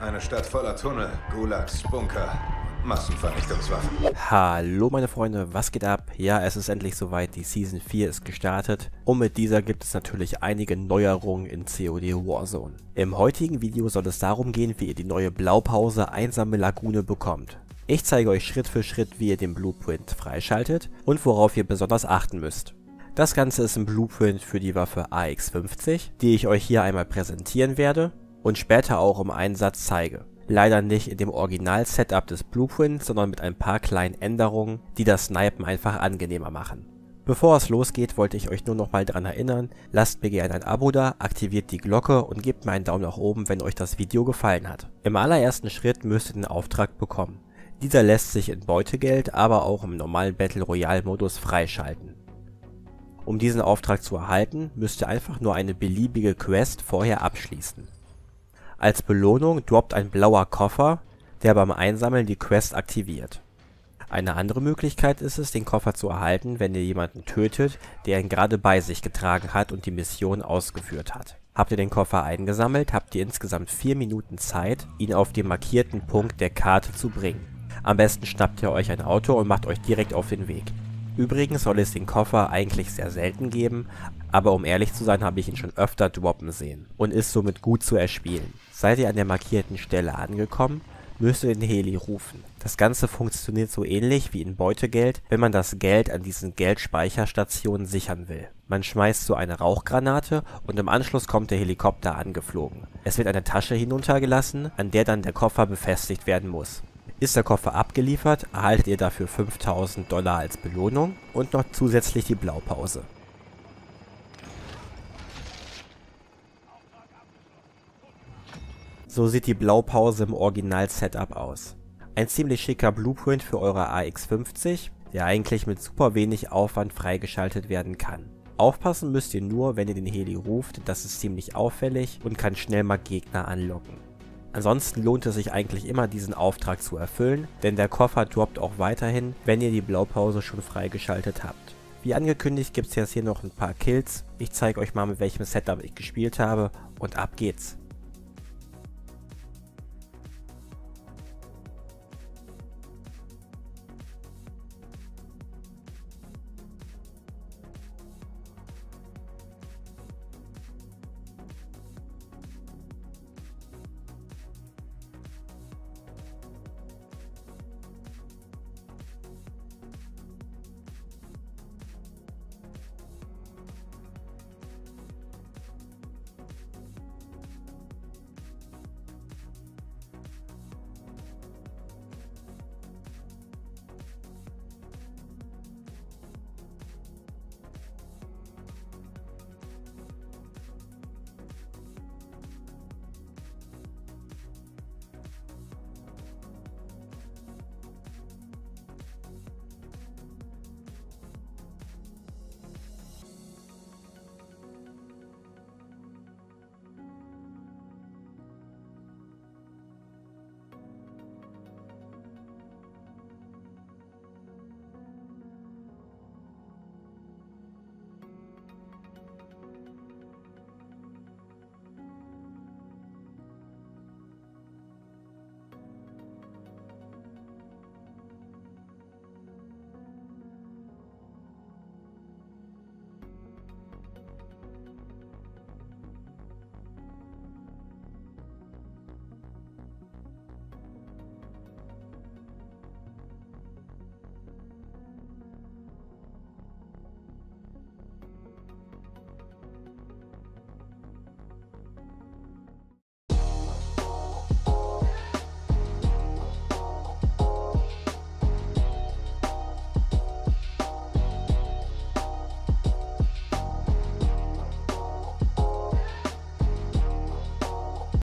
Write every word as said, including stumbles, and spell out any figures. Eine Stadt voller Tunnel, Gulags, Bunker, Massenvernichtungswaffen. Hallo meine Freunde, was geht ab? Ja, es ist endlich soweit, die Season vier ist gestartet und mit dieser gibt es natürlich einige Neuerungen in C O D Warzone. Im heutigen Video soll es darum gehen, wie ihr die neue Blaupause Einsame Lagune bekommt. Ich zeige euch Schritt für Schritt, wie ihr den Blueprint freischaltet und worauf ihr besonders achten müsst. Das Ganze ist ein Blueprint für die Waffe A X fünfzig, die ich euch hier einmal präsentieren werde und später auch im Einsatz zeige. Leider nicht in dem Original-Setup des Blueprints, sondern mit ein paar kleinen Änderungen, die das Snipen einfach angenehmer machen. Bevor es losgeht, wollte ich euch nur nochmal dran erinnern, lasst mir gerne ein Abo da, aktiviert die Glocke und gebt mir einen Daumen nach oben, wenn euch das Video gefallen hat. Im allerersten Schritt müsst ihr den Auftrag bekommen. Dieser lässt sich in Beutegeld, aber auch im normalen Battle Royale Modus freischalten. Um diesen Auftrag zu erhalten, müsst ihr einfach nur eine beliebige Quest vorher abschließen. Als Belohnung droppt ein blauer Koffer, der beim Einsammeln die Quest aktiviert. Eine andere Möglichkeit ist es, den Koffer zu erhalten, wenn ihr jemanden tötet, der ihn gerade bei sich getragen hat und die Mission ausgeführt hat. Habt ihr den Koffer eingesammelt, habt ihr insgesamt vier Minuten Zeit, ihn auf den markierten Punkt der Karte zu bringen. Am besten schnappt ihr euch ein Auto und macht euch direkt auf den Weg. Übrigens soll es den Koffer eigentlich sehr selten geben, aber um ehrlich zu sein, habe ich ihn schon öfter droppen sehen und ist somit gut zu erspielen. Seid ihr an der markierten Stelle angekommen, müsst ihr den Heli rufen. Das Ganze funktioniert so ähnlich wie in Beutegeld, wenn man das Geld an diesen Geldspeicherstationen sichern will. Man schmeißt so eine Rauchgranate und im Anschluss kommt der Helikopter angeflogen. Es wird eine Tasche hinuntergelassen, an der dann der Koffer befestigt werden muss. Ist der Koffer abgeliefert, erhaltet ihr dafür fünftausend Dollar als Belohnung und noch zusätzlich die Blaupause. So sieht die Blaupause im Original-Setup aus. Ein ziemlich schicker Blueprint für eure A X fünfzig, der eigentlich mit super wenig Aufwand freigeschaltet werden kann. Aufpassen müsst ihr nur, wenn ihr den Heli ruft, das ist ziemlich auffällig und kann schnell mal Gegner anlocken. Ansonsten lohnt es sich eigentlich immer, diesen Auftrag zu erfüllen, denn der Koffer droppt auch weiterhin, wenn ihr die Blaupause schon freigeschaltet habt. Wie angekündigt gibt es jetzt hier noch ein paar Kills, ich zeige euch mal, mit welchem Setup ich gespielt habe und ab geht's.